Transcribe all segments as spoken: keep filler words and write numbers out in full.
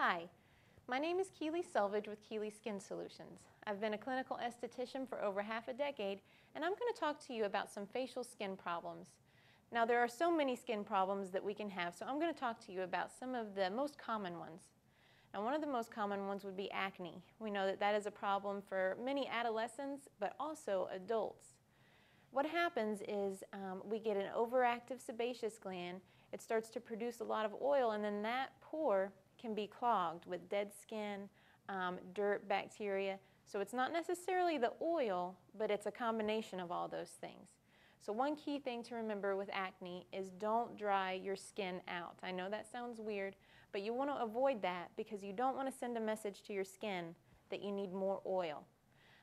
Hi, my name is Keeley Selvage with Keeley Skin Solutions. I've been a clinical esthetician for over half a decade, and I'm going to talk to you about some facial skin problems. Now, there are so many skin problems that we can have, so I'm going to talk to you about some of the most common ones. Now, one of the most common ones would be acne. We know that that is a problem for many adolescents, but also adults. What happens is um, we get an overactive sebaceous gland. It starts to produce a lot of oil, and then that pore can be clogged with dead skin, um, dirt, bacteria. So it's not necessarily the oil, but it's a combination of all those things. So one key thing to remember with acne is don't dry your skin out. I know that sounds weird, but you want to avoid that because you don't want to send a message to your skin that you need more oil.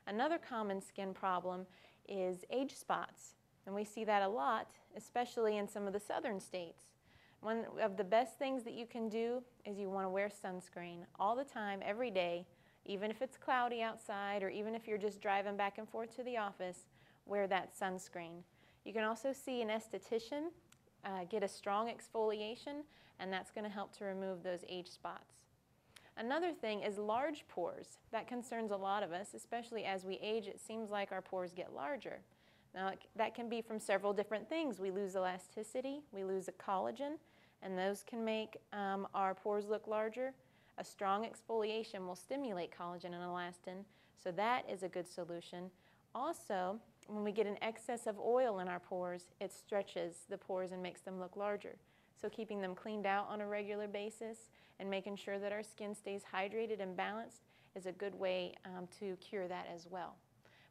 Another common skin problem is age spots, and we see that a lot, especially in some of the southern states. One of the best things that you can do is you want to wear sunscreen all the time, every day, even if it's cloudy outside or even if you're just driving back and forth to the office, wear that sunscreen. You can also see an esthetician, uh, get a strong exfoliation, and that's going to help to remove those age spots. Another thing is large pores. That concerns a lot of us, especially as we age. It seems like our pores get larger. Now, that can be from several different things. We lose elasticity, we lose a collagen, and those can make um, our pores look larger. A strong exfoliation will stimulate collagen and elastin, so that is a good solution. Also, when we get an excess of oil in our pores, it stretches the pores and makes them look larger. So keeping them cleaned out on a regular basis and making sure that our skin stays hydrated and balanced is a good way um, to cure that as well.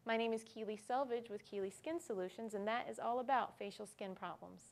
My name is Keeley Selvage with Keeley Skin Solutions, and that is all about facial skin problems.